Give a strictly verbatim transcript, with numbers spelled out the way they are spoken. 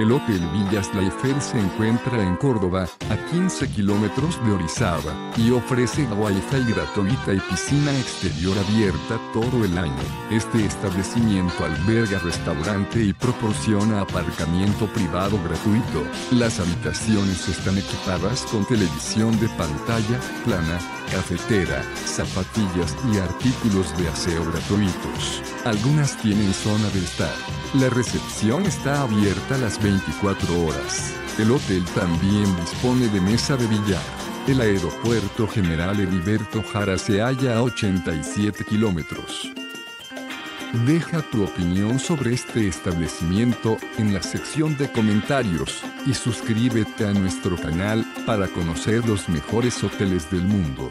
El Hotel Villas Layfer se encuentra en Córdoba, a quince kilómetros de Orizaba, y ofrece wifi gratuita y piscina exterior abierta todo el año. Este establecimiento alberga restaurante y proporciona aparcamiento privado gratuito. Las habitaciones están equipadas con televisión de pantalla plana, cafetera, zapatillas y artículos de aseo gratuitos. Algunas tienen zona de estar. La recepción está abierta las veinticuatro horas. El hotel también dispone de mesa de billar. El aeropuerto general Heriberto Jara se halla a ochenta y siete kilómetros. Deja tu opinión sobre este establecimiento en la sección de comentarios y suscríbete a nuestro canal para conocer los mejores hoteles del mundo.